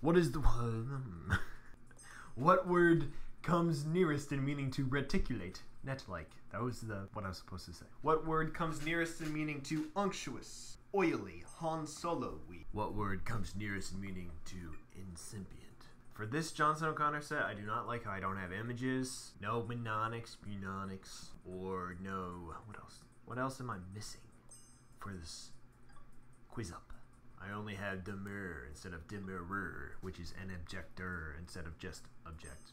What is the one? What word comes nearest in meaning to reticulate? Net-like. That was the what I was supposed to say. What word comes nearest in meaning to unctuous? Oily. Han Solo-y. What word comes nearest in meaning to incipient? For this Johnson O'Connor set, I do not like how I don't have images. No mnemonics, mnemonics, or no... What else? What else am I missing for this quiz up? I only have demur instead of demurrer, which is an objector instead of just object.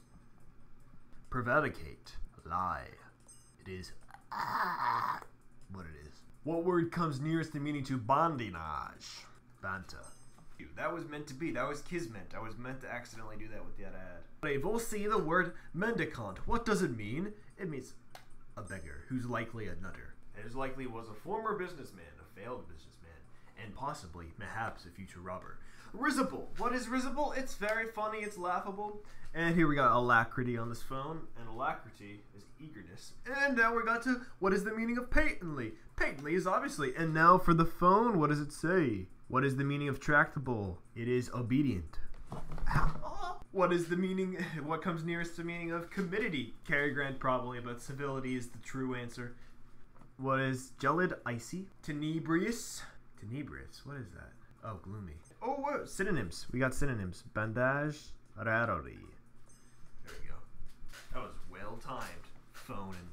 Prevaricate. Lie. It is what it is. What word comes nearest the meaning to bondinage? Banta. Dude, that was meant to be. That was kismet. I was meant to accidentally do that with that ad. Okay, we'll see the word mendicant. What does it mean? It means a beggar who's likely a nutter. And is likely was a former businessman, a failed businessman, and possibly, perhaps, a future robber. Risible. What is risible? It's very funny. It's laughable. And here we got alacrity on this phone. And alacrity is eagerness. And now we got to what is the meaning of patently? Patently is obviously. And now for the phone, what does it say? What is the meaning of tractable? It is obedient. What is the meaning? What comes nearest to the meaning of committity? Cary Grant probably, but civility is the true answer. What is gelid? Icy. Tenebrious. Tenebrious, what is that? Oh, gloomy. Oh, whoa. Synonyms. We got synonyms. Bandage, rarori. There we go. That was well-timed. Phone and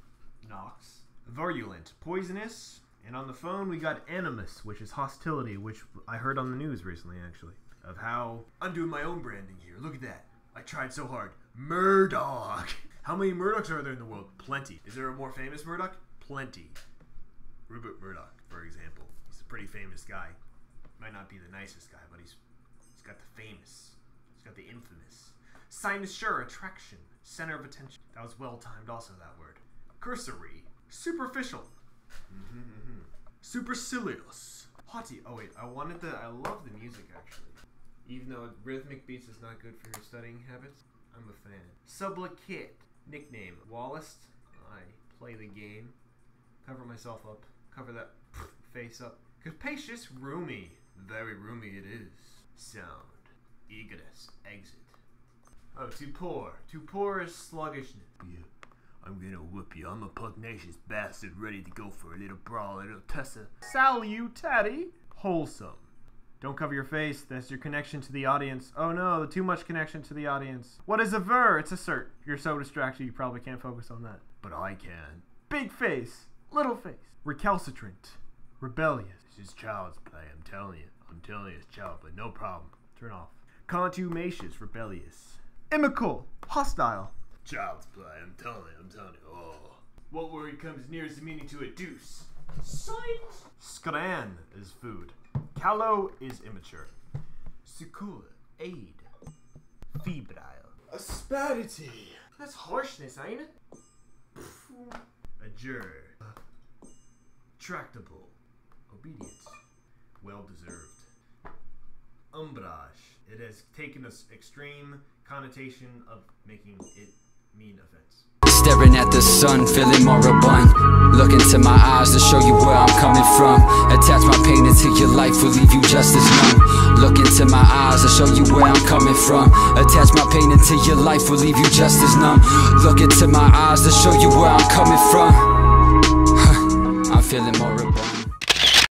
knocks. Virulent. Poisonous. And on the phone, we got animus, which is hostility, which I heard on the news recently, actually, of how I'm doing my own branding here. Look at that. I tried so hard. Murdoch. How many Murdochs are there in the world? Plenty. Is there a more famous Murdoch? Plenty. Rupert Murdoch, for example. Pretty famous guy. Might not be the nicest guy, but he's got the famous. He's got the infamous. Cynosure, attraction, center of attention. That was well timed also, that word. Cursory, superficial. Supercilious, haughty. Oh wait, I love the music actually. Even though rhythmic beats is not good for your studying habits, I'm a fan. Supplicate, nickname. Wallace, I play the game. Cover myself up, cover that face up. Capacious, roomy. Very roomy it is. Sound. Eagerness. Exit. Oh, too poor. Too poor is sluggishness. Yeah, I'm gonna whoop you. I'm a pugnacious bastard ready to go for a little brawl, a little tussle. Salutary. Wholesome. Don't cover your face. That's your connection to the audience. Oh no, too much connection to the audience. What is aver? It's assert. You're so distracted you probably can't focus on that. But I can. Big face. Little face. Recalcitrant. Rebellious. This is child's play, I'm telling you. I'm telling you it's child, but no problem. Turn off. Contumacious, rebellious. Imical, hostile. Child's play, I'm telling you, I'm telling you. Oh. What word comes nearest the meaning to adduce? Science. Scran is food. Callow is immature. Secure, aid. Febrile. Asperity. That's harshness, ain't it? Adjure. Tractable. Obedience. Well deserved. Umbrage. It has taken this extreme connotation of making it mean offense. Staring at the sun, feeling moribund. Look into my eyes to show you where I'm coming from. Attach my pain into your life, will leave you just as numb. Look into my eyes to show you where I'm coming from. Attach my pain into your life, will leave you just as numb. Look into my eyes to show you where I'm coming from. I'm feeling moribund.